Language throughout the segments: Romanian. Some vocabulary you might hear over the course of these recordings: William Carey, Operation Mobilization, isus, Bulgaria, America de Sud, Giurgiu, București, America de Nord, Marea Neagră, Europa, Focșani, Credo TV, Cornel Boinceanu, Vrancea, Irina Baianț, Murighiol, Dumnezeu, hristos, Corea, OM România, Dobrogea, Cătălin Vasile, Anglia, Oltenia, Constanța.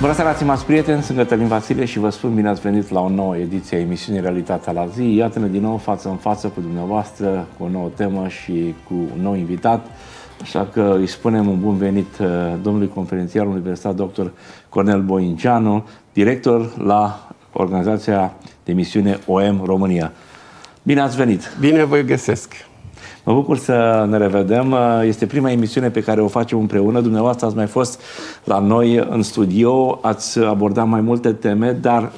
Bună seara, stimați prieteni, sunt Cătălin Vasile și vă spun bine ați venit la o nouă ediție a emisiunii Realitatea la zi. Iată-ne din nou față în față cu dumneavoastră, cu o nouă temă și cu un nou invitat. Așa că îi spunem un bun venit domnului conferențiar universitar dr. Cornel Boinceanu, director la organizația de misiune OM România. Bine ați venit! Bine vă găsesc! Mă bucur să ne revedem. Este prima emisiune pe care o facem împreună. Dumneavoastră ați mai fost la noi în studio, ați abordat mai multe teme, dar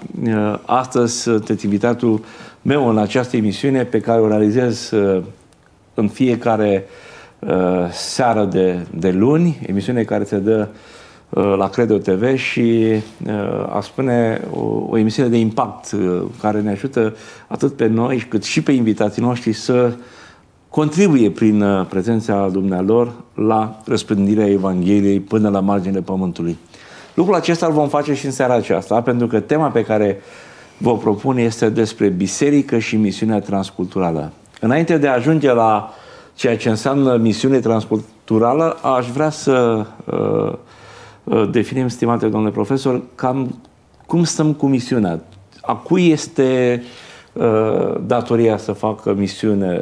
astăzi sunteți invitatul meu în această emisiune pe care o realizez în fiecare seară de luni, emisiune care se dă la Credo TV și aș spune o emisiune de impact care ne ajută atât pe noi cât și pe invitații noștri să contribuie prin prezența dumnealor la răspândirea Evangheliei până la marginile Pământului. Lucrul acesta îl vom face și în seara aceasta, pentru că tema pe care vă propun este despre biserică și misiunea transculturală. Înainte de a ajunge la ceea ce înseamnă misiune transculturală, aș vrea să definim, stimate domnule profesor, cam cum stăm cu misiunea, a cui este datoria să facă misiune,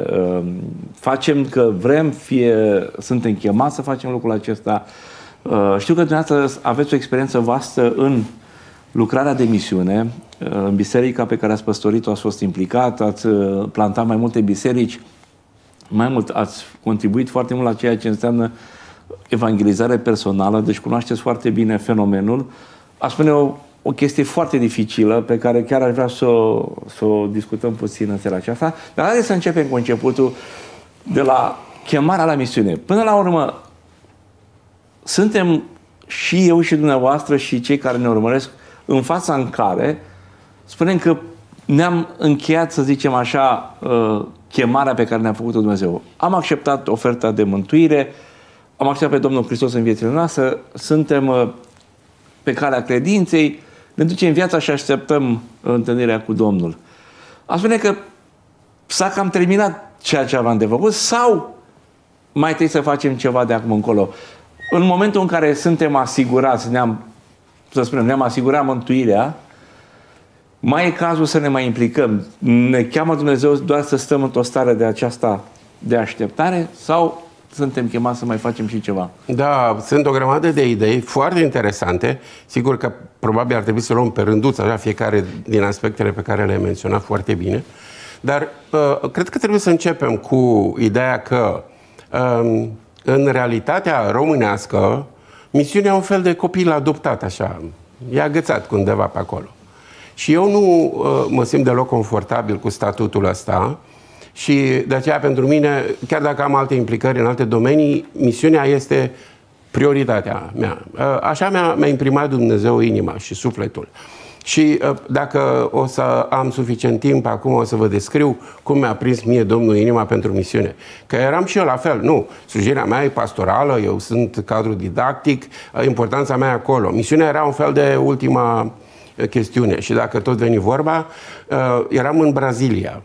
facem că vrem, fie suntem chemați să facem lucrul acesta. Știu că dumneavoastră aveți o experiență vastă în lucrarea de misiune, în biserica pe care ați păstorit-o ați fost implicat, ați plantat mai multe biserici, mai mult ați contribuit foarte mult la ceea ce înseamnă evangelizare personală, deci cunoașteți foarte bine fenomenul. Aș spune o chestie foarte dificilă pe care chiar aș vrea să o discutăm puțin în seara aceasta. Dar haideți să începem cu începutul, de la chemarea la misiune. Până la urmă, suntem și eu și dumneavoastră și cei care ne urmăresc în fața în care spunem că ne-am încheiat, să zicem așa, chemarea pe care ne-a făcut-o Dumnezeu. Am acceptat oferta de mântuire, am acceptat pe Domnul Hristos în viețile noastre, suntem pe calea credinței, ne ducem viața și așteptăm întâlnirea cu Domnul. Aș spune că s-a cam terminat ceea ce aveam de făcut sau mai trebuie să facem ceva de acum încolo. În momentul în care suntem asigurați, ne-am asigurat mântuirea, mai e cazul să ne mai implicăm. Ne cheamă Dumnezeu doar să stăm într-o stare de aceasta de așteptare sau suntem chemați să mai facem și ceva? Da, sunt o grămadă de idei foarte interesante. Sigur că probabil ar trebui să luăm pe rânduță, așa, fiecare din aspectele pe care le-ai menționat foarte bine. Dar cred că trebuie să începem cu ideea că în realitatea românească misiunea e un fel de copil adoptat, așa. E agățat undeva pe acolo. Și eu nu mă simt deloc confortabil cu statutul ăsta. Și de aceea, pentru mine, chiar dacă am alte implicări în alte domenii, misiunea este prioritatea mea. Așa mi-a imprimat Dumnezeu inima și sufletul. Și dacă o să am suficient timp, acum o să vă descriu cum mi-a prins mie Domnul inima pentru misiune. Că eram și eu la fel, nu, slujirea mea e pastorală, eu sunt cadru didactic, importanța mea e acolo. Misiunea era un fel de ultima chestiune. Și dacă tot veni vorba, eram în Brazilia.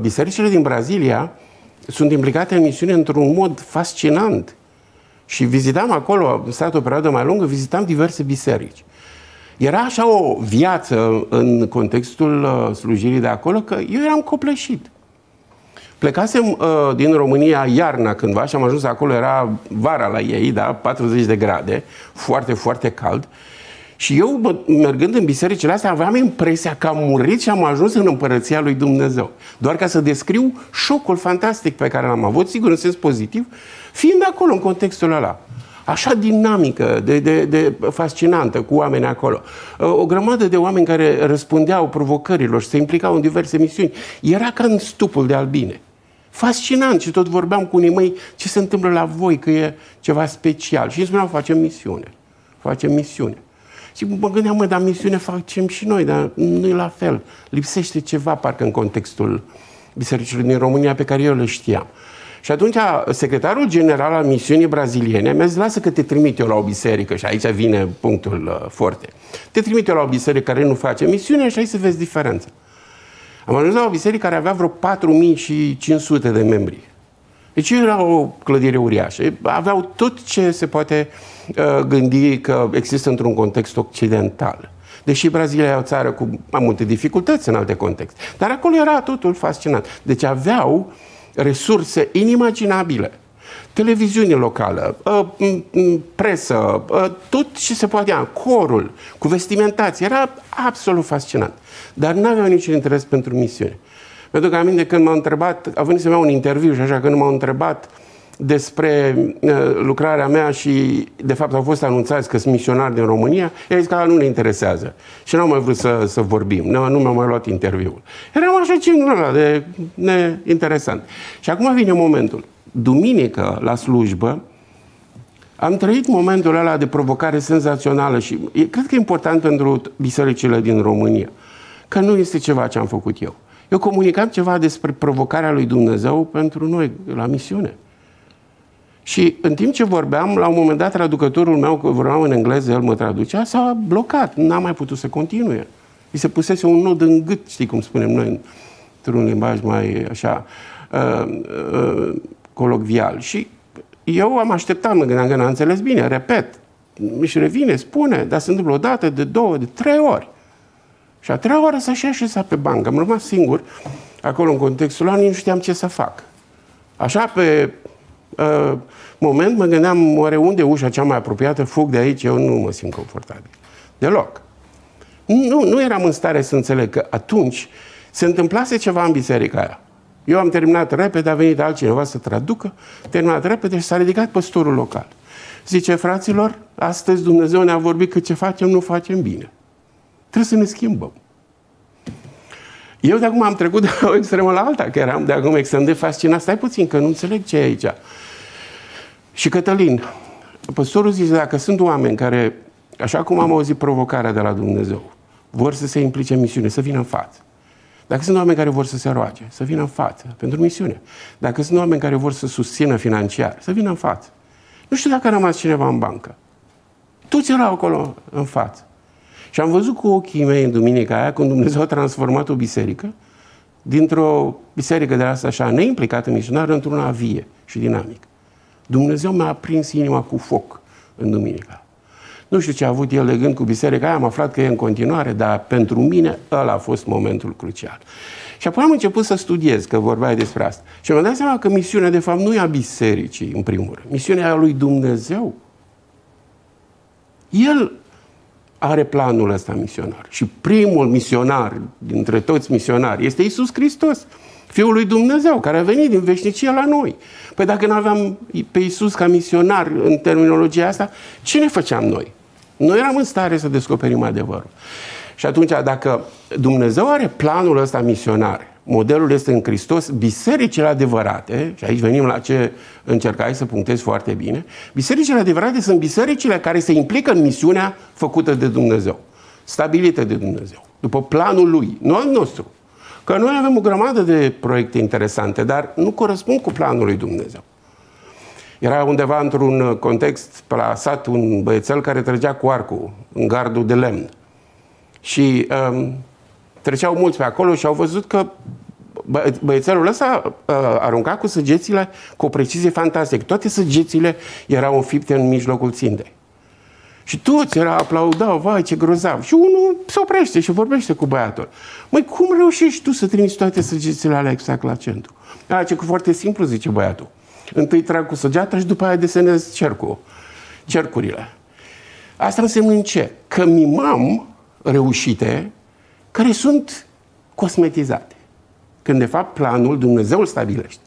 Bisericile din Brazilia sunt implicate în misiune într-un mod fascinant. Și vizitam acolo, am stat o perioadă mai lungă, vizitam diverse biserici. Era așa o viață în contextul slujirii de acolo, că eu eram copleșit. Plecasem din România iarna cândva și am ajuns acolo, era vara la ei, da? 40 de grade, foarte, foarte cald. Și eu, mergând în bisericile astea, aveam impresia că am murit și am ajuns în Împărăția lui Dumnezeu. Doar ca să descriu șocul fantastic pe care l-am avut, sigur, în sens pozitiv, fiind acolo, în contextul ăla. Așa dinamică, de fascinantă, cu oameni acolo. O grămadă de oameni care răspundeau provocărilor și se implicau în diverse misiuni. Era ca în stupul de albine. Fascinant. Și tot vorbeam cu unii măi, ce se întâmplă la voi, că e ceva special. Și îmi spuneam, facem misiune. Facem misiune. Și mă gândeam, dar misiune facem și noi, dar nu e la fel. Lipsește ceva, parcă, în contextul bisericilor din România pe care eu le știam. Și atunci, secretarul general al misiunii braziliene mi-a zis, lasă că te trimit eu la o biserică, și aici vine punctul forte. Te trimit eu la o biserică care nu face misiune și aici să vezi diferența. Am ajuns la o biserică care avea vreo 4500 de membri. Deci era o clădire uriașă. Aveau tot ce se poate gândi că există într-un context occidental. Deși Brazilia e o țară cu mai multe dificultăți în alte contexte. Dar acolo era totul fascinant. Deci aveau resurse inimaginabile. Televiziune locală, presă, tot ce se poate, corul, cu vestimentație, era absolut fascinant. Dar nu aveau niciun interes pentru misiune. Mi-aduc aminte când m-au întrebat, a venit să-mi iau un interviu și așa, când m-au întrebat despre lucrarea mea și, de fapt, au fost anunțați că sunt misionari din România, i-a zis că nu ne interesează. Și n-au mai vrut să vorbim, nu mi-au mai luat interviul. Eram așa ceva de neinteresant. Și acum vine momentul. Duminică, la slujbă, am trăit momentul ăla de provocare senzațională și cred că e important pentru bisericile din România, că nu este ceva ce am făcut eu. Eu comunicam ceva despre provocarea lui Dumnezeu pentru noi, la misiune. Și în timp ce vorbeam, la un moment dat, traducătorul meu, că vorbeam în engleză, el mă traducea, s-a blocat, n-a mai putut să continue. I se pusese un nod în gât, știi cum spunem noi, într-un limbaj mai așa, colocvial. Și eu am așteptat, mă gândeam că n-a înțeles bine, repet, își revine, spune, dar se întâmplă o dată, de două, de trei ori. Și a treia oară s-a și așezat pe bancă. Am rămas singur acolo în contextul ăla, nu știam ce să fac. Așa, pe moment, mă gândeam, oare unde ușa cea mai apropiată, fug de aici, eu nu mă simt confortabil. Deloc. Nu eram în stare să înțeleg că atunci se întâmplase ceva în biserica aia. Eu am terminat repede, a venit altcineva să traducă, terminat repede și s-a ridicat păstorul local. Zice, fraților, astăzi Dumnezeu ne-a vorbit că ce facem, nu facem bine. Trebuie să ne schimbăm. Eu de acum am trecut de la o extremă la alta, că eram de acum extrem de fascinat. Stai puțin, că nu înțeleg ce e aici. Și Cătălin, păstorul zice, dacă sunt oameni care, așa cum am auzit provocarea de la Dumnezeu, vor să se implice în misiune, să vină în față. Dacă sunt oameni care vor să se roage, să vină în față pentru misiune. Dacă sunt oameni care vor să susțină financiar, să vină în față. Nu știu dacă a rămas cineva în bancă. Toți erau acolo în față. Și am văzut cu ochii mei în duminica aia când Dumnezeu a transformat o biserică dintr-o biserică de asta așa neimplicată misionară într-una vie și dinamică. Dumnezeu mi-a aprins inima cu foc în duminica. Nu știu ce a avut el de gând cu biserica aia, am aflat că e în continuare, dar pentru mine ăla a fost momentul crucial. Și apoi am început să studiez, că vorbeai despre asta. Și mi-am dat seama că misiunea de fapt nu e a bisericii, în primul rând. Misiunea e a lui Dumnezeu. El are planul ăsta misionar. Și primul misionar, dintre toți misionari, este Iisus Hristos, Fiul lui Dumnezeu, care a venit din veșnicie la noi. Păi dacă nu aveam pe Iisus ca misionar în terminologia asta, ce ne făceam noi? Noi eram în stare să descoperim adevărul. Și atunci, dacă Dumnezeu are planul ăsta misionar, modelul este în Hristos, bisericile adevărate, și aici venim la ce încercai să punctezi foarte bine, bisericile adevărate sunt bisericile care se implică în misiunea făcută de Dumnezeu, stabilită de Dumnezeu, după planul Lui, nu al nostru. Că noi avem o grămadă de proiecte interesante, dar nu corespund cu planul lui Dumnezeu. Era undeva într-un context plasat un băiețel care trăgea cu arcul în gardul de lemn. Și treceau mulți pe acolo și au văzut că băiețelul ăsta arunca cu săgețile cu o precizie fantastică. Toate săgețile erau înfipte în mijlocul țintei. Și toți aplaudau, vai, ce grozav. Și unul se oprește și vorbește cu băiatul. Măi, cum reușești tu să trimiți toate săgețile alea exact la centru? A, ce foarte simplu, zice băiatul. Întâi trag cu săgeata și după aia desenez cercurile. Asta înseamnă ce? Că mimam reușite care sunt cosmetizate. Când, de fapt, planul Dumnezeu îl stabilește.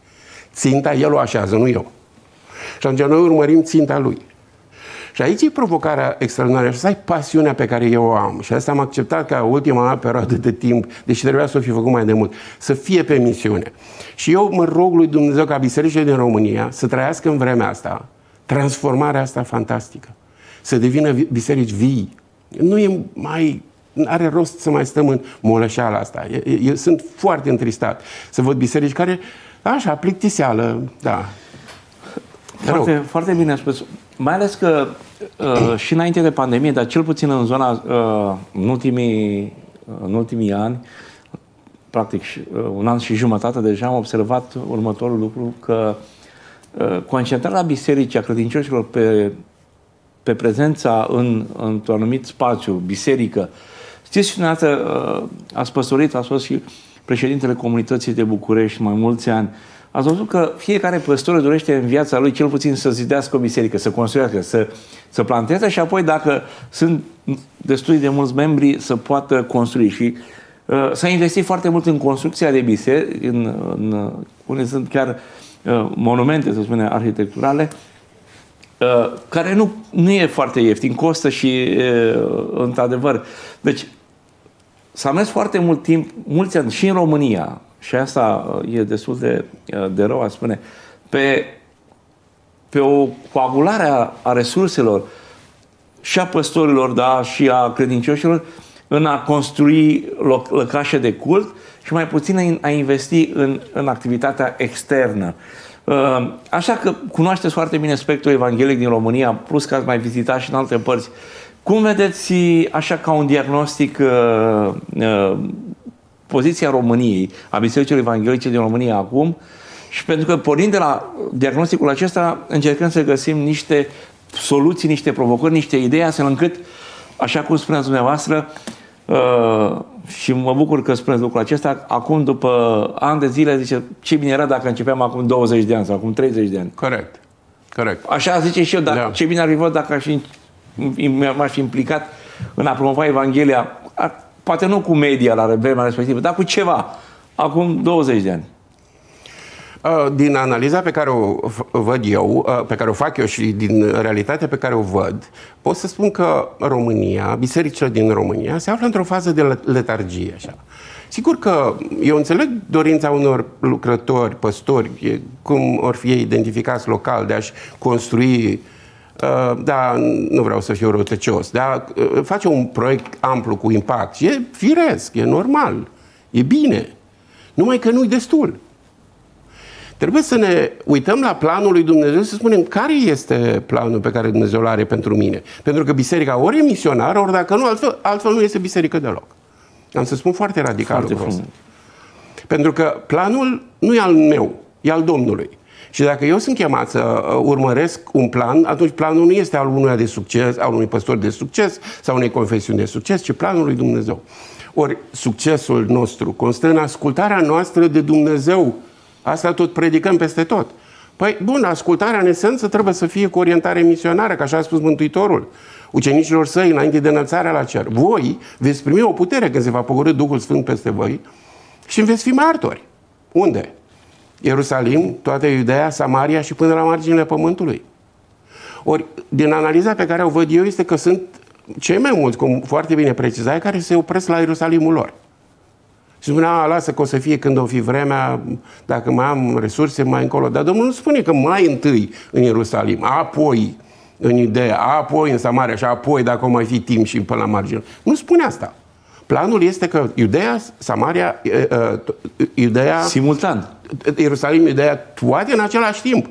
Ținta El o așează, nu eu. Și atunci noi urmărim ținta Lui. Și aici e provocarea extraordinară. Și asta e pasiunea pe care eu o am. Și asta am acceptat ca ultima perioadă de timp, deși trebuia să o fi făcut mai de mult, să fie pe misiune. Și eu mă rog lui Dumnezeu ca bisericile din România să trăiască în vremea asta transformarea asta fantastică. Să devină biserici vii. Nu are rost să mai stăm în moleșeala asta. Eu sunt foarte întristat să văd biserici care, așa, plictiseală, da. Foarte, foarte bine ați spus. Mai ales că și înainte de pandemie, dar cel puțin în zona, în ultimii ani, practic un an și jumătate deja, am observat următorul lucru, că concentrarea bisericii a credincioșilor pe pe prezența într-un anumit spațiu, biserică. Știți, și ați păstorit, a fost și președintele comunității de București mai mulți ani. Ați văzut că fiecare păstor dorește în viața lui cel puțin să zidească o biserică, să construiască, să planteze și apoi, dacă sunt destui de mulți membri, să poată construi. Și s-a investit foarte mult în construcția de biserici, unde sunt chiar monumente, să spunem, arhitecturale, care nu e foarte ieftin, costă și într-adevăr. Deci s-a mers foarte mult timp, mulți ani, și în România, și asta e destul de rău, aș spune, pe o coagulare a resurselor și a păstorilor, da, și a credincioșilor, în a construi lăcașe de cult și mai puțin a investi în activitatea externă. Așa că cunoașteți foarte bine spectrul evanghelic din România, plus că ați mai vizitat și în alte părți. Cum vedeți, așa ca un diagnostic, poziția României, a Bisericii Evanghelice din România acum? Și pentru că, pornind de la diagnosticul acesta, încercăm să găsim niște soluții, niște provocări, niște idei, astfel încât, așa cum spuneați dumneavoastră, și mă bucur că spuneți lucrul acesta, acum, după ani de zile, zice, ce bine era dacă începeam acum 20 de ani sau acum 30 de ani. Corect. Corect. Așa zice și eu, dar ce bine ar fi fost dacă m-aș fi implicat în a promova Evanghelia, poate nu cu media la vremea respectivă, dar cu ceva, acum 20 de ani. Din analiza pe care o văd eu, pe care o fac eu și din realitatea pe care o văd, pot să spun că România, bisericile din România, se află într-o fază de letargie. Așa. Sigur că eu înțeleg dorința unor lucrători, păstori, cum or fi identificați local, de a-și construi, da, nu vreau să fiu răutăcios, dar face un proiect amplu cu impact. E firesc, e normal, e bine. Numai că nu-i destul. Trebuie să ne uităm la planul lui Dumnezeu, să spunem care este planul pe care Dumnezeu l-are pentru mine. Pentru că biserica ori e misionară, ori dacă nu, altfel nu este biserică deloc. Am să spun foarte radical lucrul ăsta. Pentru că planul nu e al meu, e al Domnului. Și dacă eu sunt chemat să urmăresc un plan, atunci planul nu este al unuia de succes, al unui păstor de succes sau unei confesiuni de succes, ci planul lui Dumnezeu. Ori succesul nostru constă în ascultarea noastră de Dumnezeu. Asta tot predicăm peste tot. Păi, bun, ascultarea în esență trebuie să fie cu orientare misionară, că așa a spus Mântuitorul ucenicilor săi înainte de înălțarea la cer. Voi veți primi o putere când se va pogorî Duhul Sfânt peste voi și veți fi martori. Unde? Ierusalim, toată Iudeea, Samaria și până la marginile pământului. Ori, din analiza pe care o văd eu, este că sunt cei mai mulți, cum foarte bine precizai, care se opresc la Ierusalimul lor. Și spunea, lasă că o să fie când o fi vremea, dacă mai am resurse, mai încolo. Dar Domnul nu spune că mai întâi în Ierusalim, apoi în Iudeea, apoi în Samaria și apoi, dacă o mai fi timp, și până la margine. Nu spune asta. Planul este că Iudeea, Samaria, Iudeea... simultan. Ierusalim, Iudeea, toate în același timp.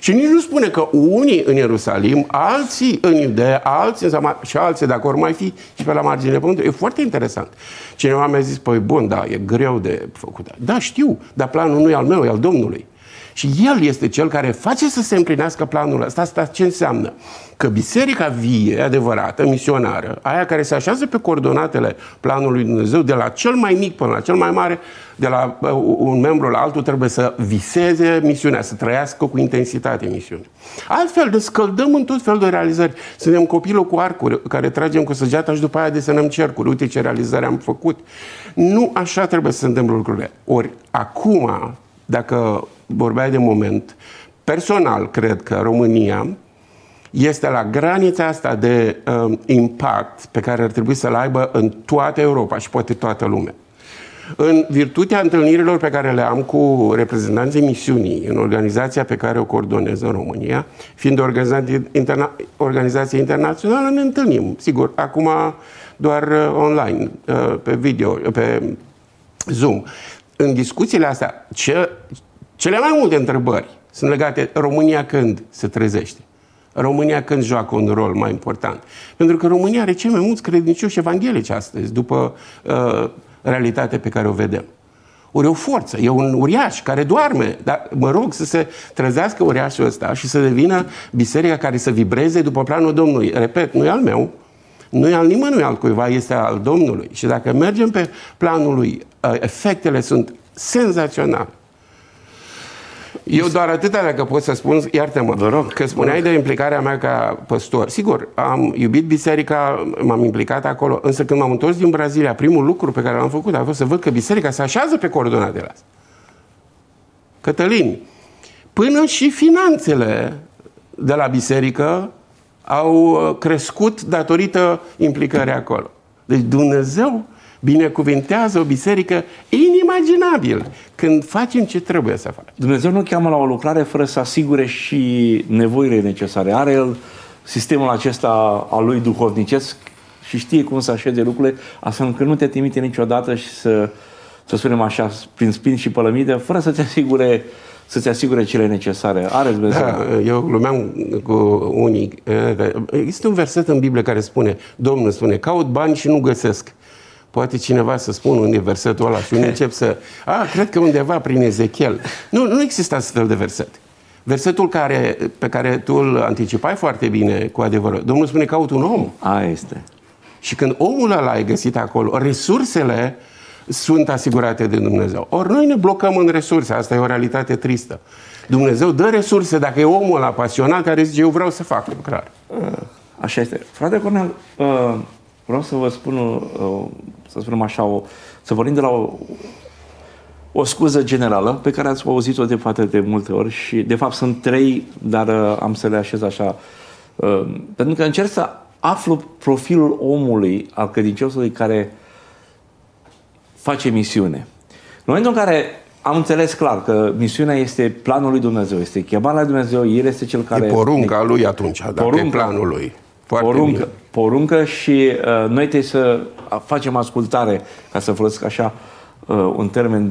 Și nici nu spune că unii în Ierusalim, alții în Iudeea, alții în Samaria și alții, dacă ori mai fi, și pe la marginile pământului. E foarte interesant. Cineva mi-a zis, păi bun, da, e greu de făcut. Da, știu, dar planul nu e al meu, e al Domnului. Și El este Cel care face să se împlinească planul ăsta. Asta ce înseamnă? Că biserica vie, adevărată, misionară, aia care se așează pe coordonatele planului Dumnezeu, de la cel mai mic până la cel mai mare, de la un membru la altul, trebuie să viseze misiunea, să trăiască cu intensitate misiunea. Altfel, descăldăm în tot felul de realizări. Suntem copilul cu arcuri, care tragem cu săgeata și după aia desenăm cercuri. Uite ce realizări am făcut. Nu așa trebuie să se întâmple lucrurile. Ori, acum, dacă vorbeai de moment, personal cred că România este la granița asta de impact pe care ar trebui să-l aibă în toată Europa și poate toată lumea. În virtutea întâlnirilor pe care le am cu reprezentanții misiunii în organizația pe care o coordonez în România, fiind o organizație internațională, ne întâlnim. Sigur, acum doar online, pe video, pe Zoom. În discuțiile astea, cele mai multe întrebări sunt legate România când se trezește. România când joacă un rol mai important. Pentru că România are cei mai mulți credincioși evanghelici astăzi, după realitatea pe care o vedem. Ori o forță, e un uriaș care doarme, dar mă rog să se trezească uriașul ăsta și să devină biserica care să vibreze după planul Domnului. Repet, nu e al meu, nu e al nimănui altcuiva, este al Domnului. Și dacă mergem pe planul lui, efectele sunt senzaționale. Eu doar atâta dacă pot să spun, iartă-mă, că spuneai de implicarea mea ca păstor. Sigur, am iubit biserica, m-am implicat acolo, însă când m-am întors din Brazilia, primul lucru pe care l-am făcut a fost să văd că biserica se așează pe coordonatele astea. Cătălin, până și finanțele de la biserică au crescut datorită implicării acolo. Deci Dumnezeu binecuvintează o biserică inimaginabil când facem ce trebuie să facem. Dumnezeu nu cheamă la o lucrare fără să asigure și nevoile necesare. Are el sistemul acesta al lui duhovnicesc și știe cum să așeze lucrurile, astfel încât nu te trimite niciodată și să spunem așa, prin spin și pălămidă, fără să-ți asigure cele necesare. Are Dumnezeu. Da, eu glumeam cu unii. Există un verset în Biblie care spune, Domnul spune, caut bani și nu găsesc. Poate cineva să spună unde versetul ăla și unde încep să... cred că undeva prin Ezechiel. Nu există astfel de verset. Versetul pe care tu îl anticipai foarte bine, cu adevărat. Domnul spune, caut un om. A, este. Și când omul ăla e găsit acolo, resursele sunt asigurate de Dumnezeu. Ori noi ne blocăm în resurse. Asta e o realitate tristă. Dumnezeu dă resurse dacă e omul ăla pasionat care zice, eu vreau să fac lucrare. Așa este. Frate Cornel, vreau să vă spun, să spunem așa, să vorbim de la o scuză generală pe care ați auzit-o de poate de multe ori și de fapt sunt trei, dar am să le așez așa. Pentru că încerc să aflu profilul omului, al credinciosului care face misiune. În momentul în care am înțeles clar că misiunea este planul lui Dumnezeu, este chemarea lui Dumnezeu, el este cel care... E porunca lui atunci, dacă e planul lui. Poruncă și noi trebuie să facem ascultare, ca să folosesc așa un termen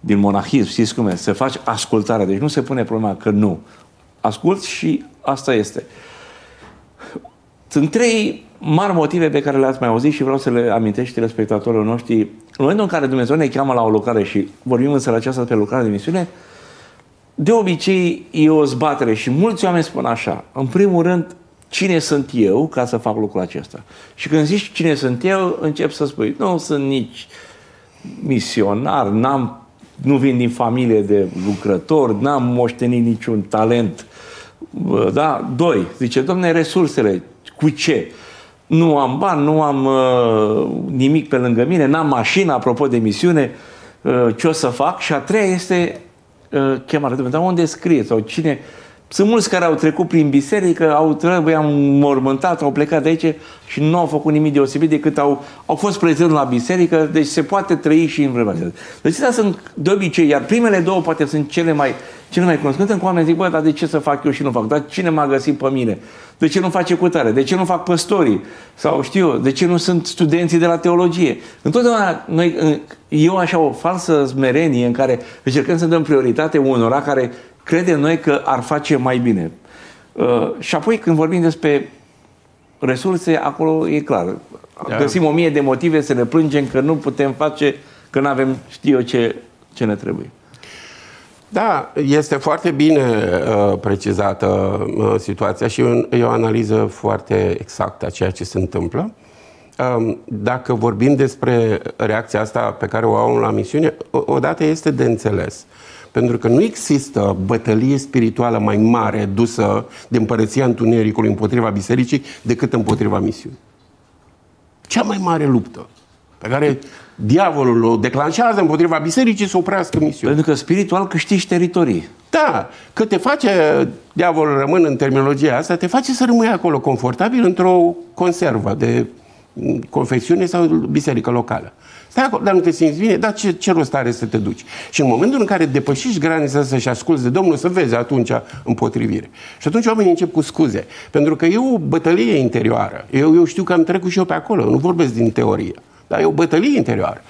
din monahism, știți cum e, să faci ascultare, deci nu se pune problema că nu. Asculți și asta este. Sunt trei mari motive pe care le-ați mai auzit și vreau să le amintești telespectatorilor noștri. În momentul în care Dumnezeu ne cheamă la o lucrare și vorbim în seara aceasta pe lucrare de misiune, de obicei e o zbatere și mulți oameni spun așa, în primul rând, cine sunt eu ca să fac lucrul acesta? Și când zici cine sunt eu, încep să spui, nu sunt nici misionar, nu vin din familie de lucrători, n-am moștenit niciun talent. Da? Doi, zice, domne, resursele, cu ce? Nu am bani, nu am nimic pe lângă mine, n-am mașină, apropo de misiune, ce o să fac? Și a treia este chemarea de Dumnezeu, unde scrie sau cine... Sunt mulți care au trecut prin biserică, i-am mormântat, au plecat de aici și nu au făcut nimic deosebit decât au fost prezenți la biserică, deci se poate trăi și în vremea aceasta. Deci astea sunt de obicei, iar primele două poate sunt cele mai cunoscute, când oamenii zic, bă, dar de ce să fac eu și nu fac? Dar cine m-a găsit pe mine? De ce nu face cutare? De ce nu fac păstorii? Sau știu eu, de ce nu sunt studenții de la teologie? Întotdeauna eu așa o falsă smerenie în care încercăm să dăm prioritate unora care crede noi că ar face mai bine. Și apoi când vorbim despre resurse, acolo e clar. Da. Găsim 1000 de motive să ne plângem că nu putem face, că nu avem știu eu ce ne trebuie. Da, este foarte bine precizată situația și e o analiză foarte exactă a ceea ce se întâmplă. Dacă vorbim despre reacția asta pe care o au la misiune, odată este de înțeles. Pentru că nu există bătălie spirituală mai mare dusă de Împărăția Întunericului împotriva bisericii decât împotriva misiunii. Cea mai mare luptă pe care diavolul o declanșează împotriva bisericii să oprească misiunea. Pentru că spiritual câștigi teritorii. Da, că te face, diavolul rămân în terminologia asta, te face să rămâi acolo confortabil într-o conservă de confecțiune sau biserică locală. Stai acolo, dar nu te simți bine, dar ce rost are să te duci? Și în momentul în care depășești granița asta și asculți de Domnul, să vezi atunci împotrivire. Și atunci oamenii încep cu scuze. Pentru că e o bătălie interioară. Eu știu că am trecut și eu pe acolo, nu vorbesc din teorie. Dar e o bătălie interioară.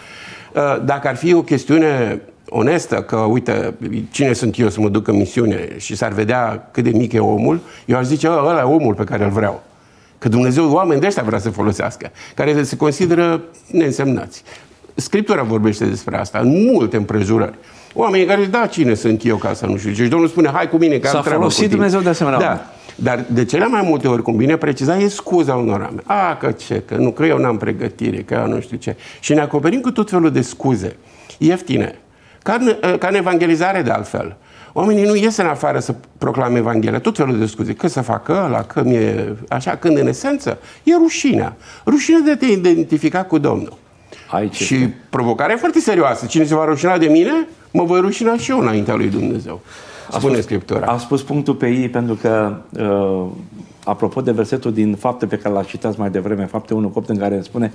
Dacă ar fi o chestiune onestă, că uite, cine sunt eu să mă duc în misiune și s-ar vedea cât de mic e omul, eu aș zice, ăla e omul pe care îl vreau. Că Dumnezeu oameni de ăștia vrea să folosească, care se consideră neînsemnați. Scriptura vorbește despre asta, în multe împrejurări. Oamenii care zic, da, cine sunt eu ca să nu știu ce? Și Domnul spune, hai cu mine, că am treabă cu tine. Dumnezeu de asemenea. Da. Dar de cele mai multe ori, cum bine preciza, e scuza unor oameni. A, că ce, că nu, că eu n-am pregătire, că eu nu știu ce. Și ne acoperim cu tot felul de scuze ieftine. Ca în evangelizare, de altfel. Oamenii nu ies în afară să proclame Evanghelia, tot felul de scuze. Că să facă ăla, că mi-e așa, când în esență e rușinea. Rușinea de a te identifica cu Domnul. Și provocarea e foarte serioasă. Cine se va rușina de mine, mă voi rușina și eu înaintea lui Dumnezeu. Spune Scriptura. A spus punctul pe ei, pentru că, apropo de versetul din Fapte pe care l-a citat mai devreme, Fapte 1:8, în care spune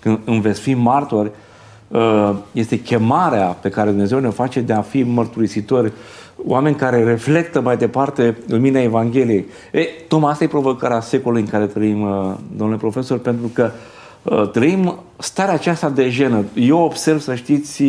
că îmi veți fi martori, este chemarea pe care Dumnezeu ne face de a fi mărturisitori, oameni care reflectă mai departe lumina Evangheliei. Tocmai asta e provocarea secolului în care trăim, domnule profesor, pentru că trăim starea aceasta de jenă. Eu observ, să știți,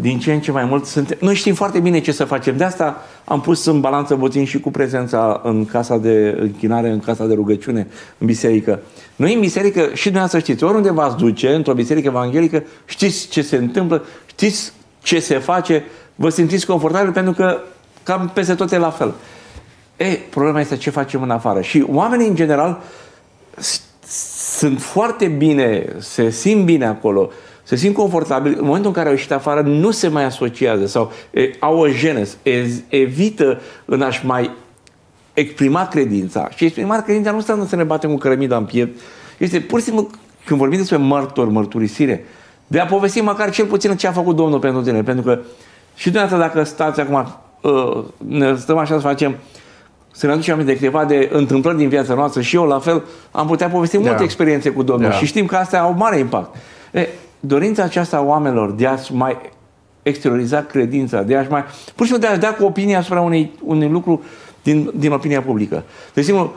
din ce în ce mai mult suntem... Noi știm foarte bine ce să facem. De asta am pus în balanță puțin și cu prezența în casa de închinare, în casa de rugăciune, în biserică. Noi în biserică, și dumneavoastră știți, oriunde v-ați duce, într-o biserică evanghelică, știți ce se întâmplă, știți ce se face, vă simțiți confortabil, pentru că cam peste tot e la fel. Problema este ce facem în afară. Și oamenii, în general, sunt foarte bine, se simt bine acolo, se simt confortabil. În momentul în care au ieșit afară, nu se mai asociază sau au o jenă, evită în a-și mai exprima credința. Și exprima credința nu înseamnă să ne batem cu cărămida în piept. Este pur și simplu, când vorbim despre mărtori, mărturisire, de a povesti măcar cel puțin ce a făcut Domnul pentru tine. Pentru că și dumneavoastră, dacă stați acum, ne stăm așa să facem, să ne aducem aminte de câteva de întâmplări din viața noastră, și eu la fel, am putea povesti multe experiențe cu Domnul și știm că astea au mare impact. Dorința aceasta a oamenilor de a-și mai exterioriza credința, de a-și mai... pur și simplu de a-și da cu opinia asupra unui lucru din opinia publică. De simplu,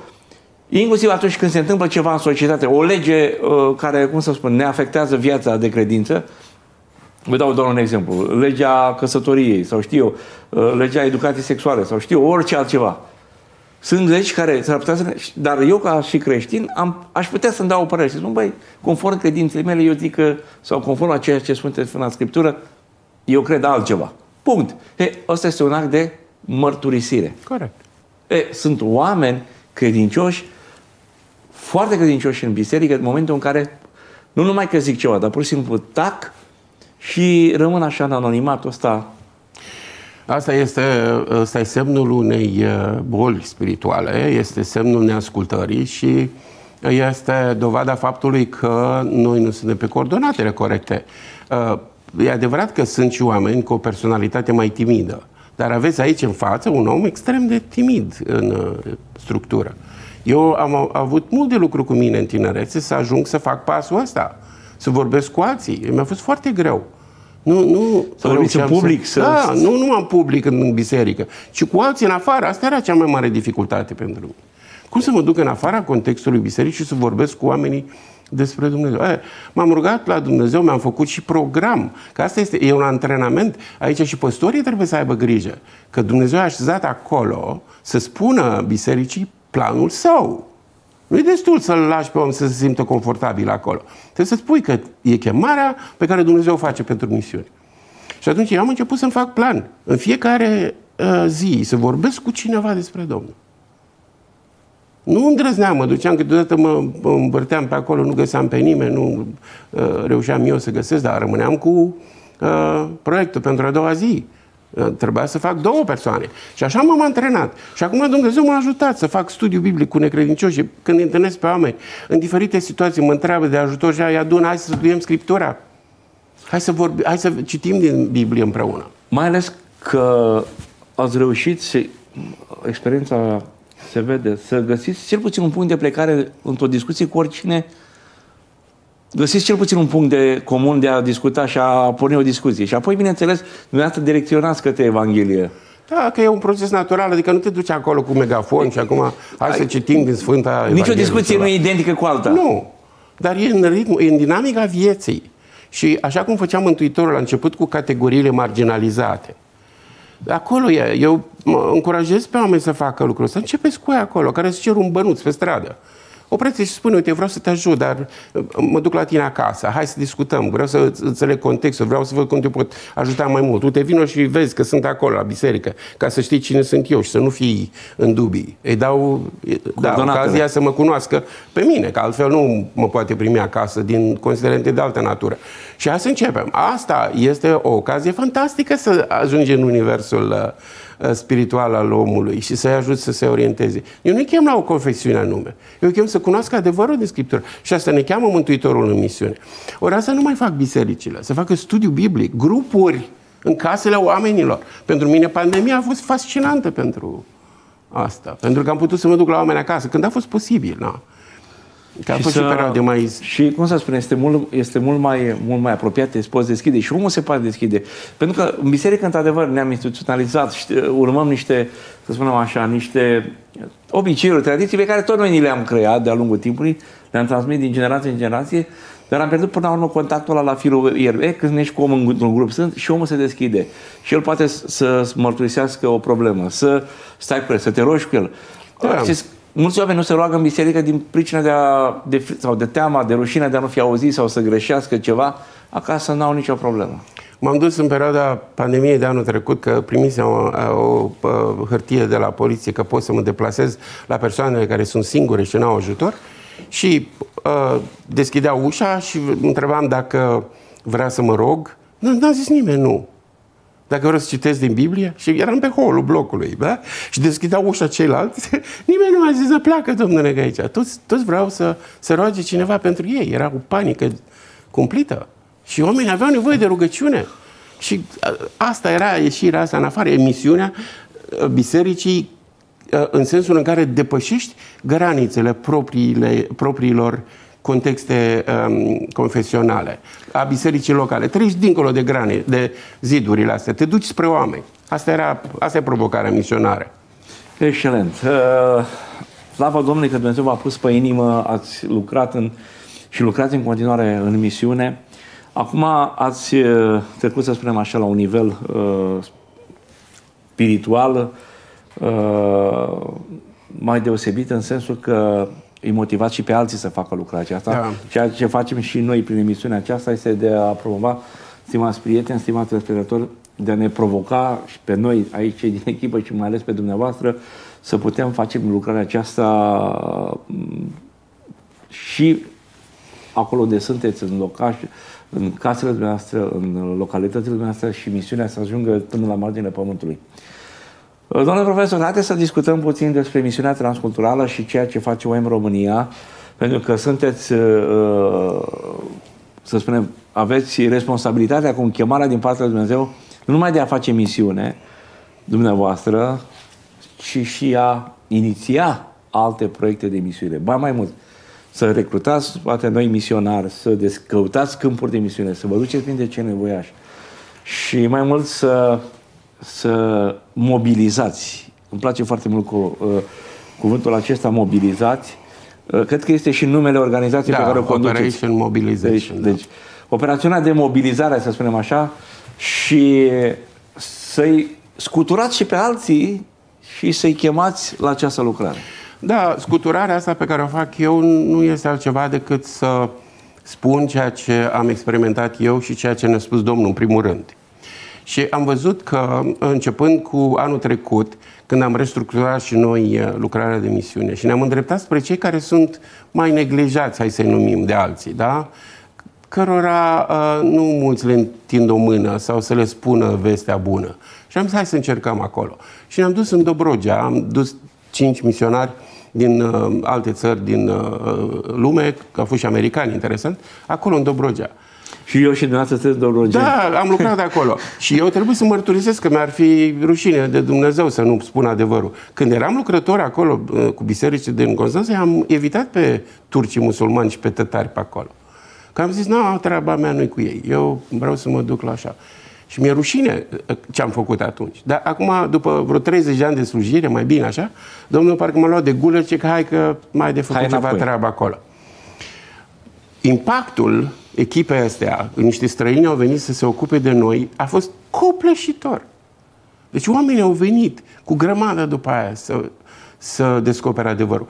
inclusiv atunci când se întâmplă ceva în societate, o lege care, cum să spun, ne afectează viața de credință. Vă dau doar un exemplu. Legea căsătoriei, sau știu eu, legea educației sexuale, sau știu eu, orice altceva. Sunt legi care s-ar putea să... Dar eu, ca și creștin, aș putea să-mi dau o părere și spun, băi, conform credinței mele, eu zic că, sau conform a ceea ce spune în Scriptură, eu cred altceva. Punct. Ăsta este un act de mărturisire. Corect. Sunt oameni credincioși, foarte credincioși în biserică, în momentul în care, nu numai că zic ceva, dar pur și simplu tac și rămân așa în anonimatul ăsta. Asta e semnul unei boli spirituale, este semnul neascultării și este dovada faptului că noi nu suntem pe coordonatele corecte. E adevărat că sunt și oameni cu o personalitate mai timidă, dar aveți aici în față un om extrem de timid în structură. Eu am avut mult de lucru cu mine în tinerețe să ajung să fac pasul ăsta, să vorbesc cu alții. Mi-a fost foarte greu. Nu să vorbiți în public. Da, nu am public în biserică, ci cu alții în afară. Asta era cea mai mare dificultate pentru mine. Cum să mă duc în afara contextului bisericii și să vorbesc cu oamenii despre Dumnezeu? M-am rugat la Dumnezeu, mi-am făcut și program. Că asta este un antrenament. Aici și păstorii trebuie să aibă grijă. Că Dumnezeu a așezat acolo să spună bisericii planul său. Nu e destul să-l lași pe om să se simtă confortabil acolo. Trebuie să spui că e chemarea pe care Dumnezeu o face pentru misiune. Și atunci eu am început să-mi fac plan. În fiecare zi să vorbesc cu cineva despre Domnul. Nu îndrăzneam, mă duceam, câteodată mă învârteam pe acolo, nu găseam pe nimeni, nu reușeam eu să găsesc, dar rămâneam cu proiectul pentru a doua zi. Trebuia să fac două persoane. Și așa m-am antrenat. Și acum Dumnezeu m-a ajutat să fac studiu biblic cu necredincioși. Când întâlnesc pe oameni în diferite situații, mă întreabă de ajutor și îi adun. Hai să studiem Scriptura. Hai să citim din Biblie împreună. Mai ales că ați reușit și experiența se vede, să găsiți cel puțin un punct de plecare într-o discuție cu oricine. Găsiți cel puțin un punct comun de a discuta și a porni o discuție. Și apoi, bineînțeles, dumneavoastră direcționați către Evanghelie. Da, că e un proces natural, adică nu te duci acolo cu megafon și acum hai să citim din Sfânta Evanghelie. Nici o discuție nu e identică cu alta. Nu, dar e în ritmul, e în dinamica vieții. Și așa cum făceam Mântuitorul la început cu categoriile marginalizate. Acolo e, eu încurajez pe oameni să facă lucrul ăsta. Începeți cu ei acolo, care îți cer un bănuț pe stradă. oprește și spune, uite, vreau să te ajut, dar mă duc la tine acasă, hai să discutăm, vreau să înțeleg contextul, vreau să văd cum te pot ajuta mai mult. Uite, vino și vezi că sunt acolo, la biserică, ca să știi cine sunt eu și să nu fii în dubii. Îi dau ocazia să mă cunoască pe mine, că altfel nu mă poate primi acasă din considerente de altă natură. Și hai să începem. Asta este o ocazie fantastică să ajungi în universul spiritual al omului și să-i ajut să se orienteze. Eu nu-i chem la o confesiune anume. Eu chem să cunoască adevărul din Scriptură. Și asta ne cheamă Mântuitorul în misiune. Ori asta nu mai fac bisericile. Să facă studiu biblic, grupuri în casele oamenilor. Pentru mine pandemia a fost fascinantă pentru asta. Pentru că am putut să mă duc la oameni acasă. Când a fost posibil, na. Că a fost și perioade mai... Și, cum să spun, este mult mai apropiat, îți poți deschide și omul se poate deschide. Pentru că în biserică, într-adevăr, ne-am instituționalizat și urmăm niște, să spunem așa, niște obiceiuri, tradiții pe care tot noi ni le-am creat de-a lungul timpului, le-am transmis din generație în generație, dar am pierdut până la urmă contactul ăla la firul ierbe, când ești cu omul într-un grup sunt și omul se deschide. Și el poate să mărturisească o problemă, să stai cu el, să te rogi cu el. Da. Mulți oameni nu se roagă în biserică din pricina de teama, de rușine de a nu fi auzit sau să greșească ceva. Acasă n-au nicio problemă. M-am dus în perioada pandemiei de anul trecut că primisem o hârtie de la poliție că pot să mă deplasez la persoanele care sunt singure și n-au ajutor și deschideau ușa și întrebam dacă vrea să mă rog. N-a zis nimeni nu. Dacă vreau să citesc din Biblie, și eram pe holul blocului, da? Și deschideau ușa ceilalți, nimeni nu a zis să pleacă, domnule, că aici. Toți vreau să se roage cineva pentru ei. Era o panică cumplită. Și oamenii aveau nevoie de rugăciune. Și asta era ieșirea asta în afară, emisiunea bisericii în sensul în care depășești granițele propriilor contexte confesionale, a bisericii locale. Treci dincolo de grane, de zidurile astea, te duci spre oameni. Asta e provocarea misionară. Excelent. Slavă Domnului că Dumnezeu v-a pus pe inimă, ați lucrat și lucrați în continuare în misiune. Acum ați trecut, să spunem așa, la un nivel spiritual mai deosebit în sensul că îi motivați și pe alții să facă lucrarea asta. Da. Ceea ce facem și noi prin emisiunea aceasta este de a promova, stimați prieteni, stimați telespectatori, de a ne provoca și pe noi aici din echipă și mai ales pe dumneavoastră să putem face lucrarea aceasta și acolo unde sunteți, în locaș, în casele dumneavoastră, în localitățile dumneavoastră și misiunea să ajungă până la marginile pământului. Domnule profesor, haideți să discutăm puțin despre misiunea transculturală și ceea ce face OM România, pentru că sunteți, să spunem, aveți responsabilitatea cu chemarea din partea lui Dumnezeu, nu numai de a face misiune dumneavoastră, ci și a iniția alte proiecte de misiune. Ba mai mult, să recrutați poate noi misionari, să căutați câmpuri de misiune, să vă duceți prin de ce nevoiași și mai mult să mobilizați. Îmi place foarte mult cuvântul acesta, mobilizați. Cred că este și numele organizației pe care o conduceți. Operation Mobilization. Deci, operațiunea de mobilizare, să spunem așa, și să-i scuturați și pe alții și să-i chemați la această lucrare. Da, scuturarea asta pe care o fac eu nu este altceva decât să spun ceea ce am experimentat eu și ceea ce ne-a spus Domnul în primul rând. Și am văzut că, începând cu anul trecut, când am restructurat și noi lucrarea de misiune și ne-am îndreptat spre cei care sunt mai neglijați, hai să-i numim, de alții, da? Cărora nu mulți le întind o mână sau să le spună vestea bună. Și am zis, hai să încercăm acolo. Și ne-am dus în Dobrogea, am dus 5 misionari din alte țări din lume, că au fost și americani, interesant, acolo în Dobrogea. Și eu și dumneavoastră sunteți Dobrogea. Da, am lucrat de acolo. Și eu trebuie să mărturisesc că mi-ar fi rușine de Dumnezeu să nu spun adevărul. Când eram lucrător acolo cu biserici din Constanța, am evitat pe turcii musulmani și pe tătari pe acolo. Că am zis, nu, treaba mea nu-i cu ei. Eu vreau să mă duc la așa. Și mi-e rușine ce am făcut atunci. Dar acum, după vreo 30 de ani de slujire, mai bine așa, Domnul parcă m-a luat de gulă și că hai că mai de făcut ceva treaba acolo. Impactul echipei astea, niște străini au venit să se ocupe de noi, a fost copleșitor. Deci oamenii au venit cu grămadă după aia să, să descopere adevărul.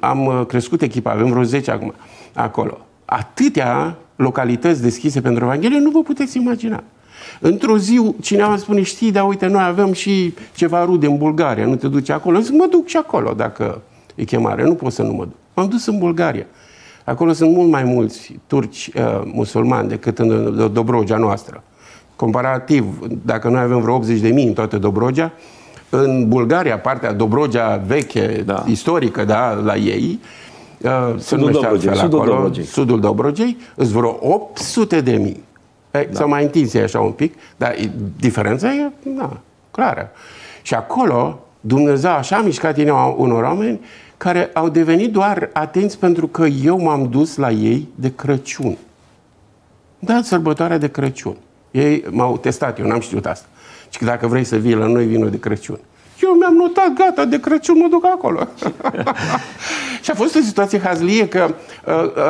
Am crescut echipa, avem vreo 10 acum, acolo. Atâtea localități deschise pentru Evanghelie, nu vă puteți imagina. Într-o zi, cineva spune, știi, dar uite, noi avem și ceva rude în Bulgaria, nu te duci acolo? Zic, mă duc și acolo, dacă e chemare, nu pot să nu mă duc. M-am dus în Bulgaria. Acolo sunt mult mai mulți turci musulmani decât în Dobrogea noastră. Comparativ, dacă noi avem vreo 80.000 în toată Dobrogea, în Bulgaria, partea Dobrogea veche, da, istorică, da, la ei, sudul Dobrogei, sunt vreo 800.000. Da. S-au mai întins așa un pic, dar diferența e, da, clară. Și acolo, Dumnezeu așa a mișcat inima unor oameni care au devenit doar atenți pentru că eu m-am dus la ei de Crăciun. Da, sărbătoarea de Crăciun. Ei m-au testat, eu n-am știut asta. Și că dacă vrei să vii la noi, vină de Crăciun. Eu mi-am notat, gata, de Crăciun mă duc acolo. Și a fost o situație hazlie că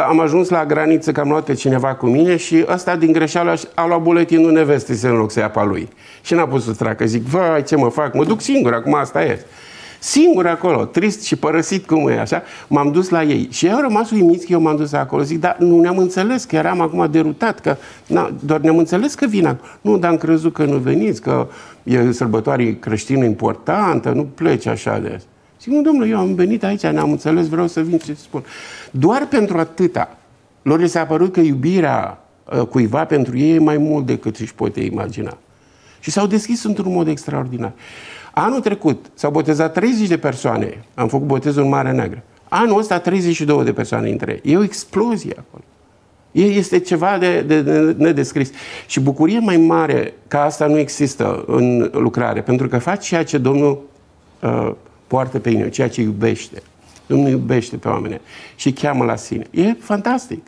am ajuns la graniță, că am luat pe cineva cu mine și ăsta din greșeală a luat buletinul nevestei în loc să ia pa lui. Și n-a putut să treacă. Zic, vai, ce mă fac? Mă duc singur, acum asta e. Singur acolo, trist și părăsit cum e așa, m-am dus la ei. Și ei au rămas uimiți că eu m-am dus acolo. Zic, dar nu ne-am înțeles, că eram acum derutat, că doar ne-am înțeles că vin acolo. Nu, dar am crezut că nu veniți, că e sărbătoare creștină importantă, nu pleci așa de asta. Zic, nu, domnule, eu am venit aici, ne-am înțeles, vreau să vin ce spun. Doar pentru atâta, lor li s-a părut că iubirea cuiva pentru ei e mai mult decât își poate imagina. Și s-au deschis într-un mod extraordinar. Anul trecut s-au botezat 30 de persoane. Am făcut botezul în Marea Neagră. Anul ăsta 32 de persoane dintre ei. E o explozie acolo. Este ceva de nedescris. Și bucurie mai mare ca asta nu există în lucrare. Pentru că faci ceea ce Domnul poartă pe inimă, ceea ce iubește. Domnul iubește pe oameni și cheamă la sine. E fantastic.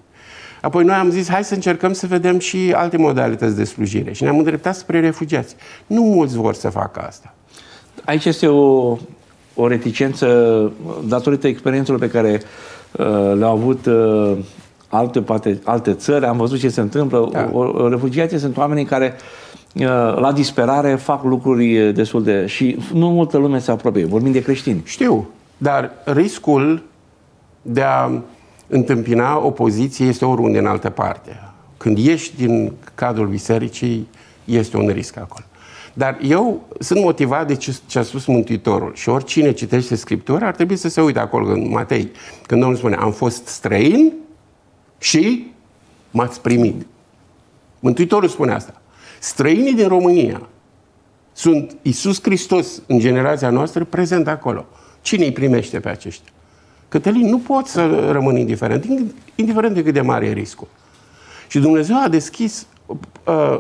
Apoi noi am zis, hai să încercăm să vedem și alte modalități de slujire. Și ne-am îndreptat spre refugiați. Nu mulți vor să facă asta. Aici este o reticență datorită experiențelor pe care le-au avut alte țări. Am văzut ce se întâmplă. Da. Refugiații sunt oamenii care la disperare fac lucruri destul de... Și nu multă lume se apropie. Vorbim de creștini. Știu, dar riscul de a întâmpina opoziție este oriunde în altă parte. Când ieși din cadrul bisericii, este un risc acolo. Dar eu sunt motivat de ce a spus Mântuitorul. Și oricine citește Scriptura ar trebui să se uite acolo în Matei. Când Domnul spune, am fost străin și m-ați primit. Mântuitorul spune asta. Străinii din România sunt Iisus Hristos în generația noastră prezent acolo. Cine îi primește pe aceștia? Cătălin, nu poți să rămâni indiferent, indiferent de cât de mare e riscul. Și Dumnezeu a deschis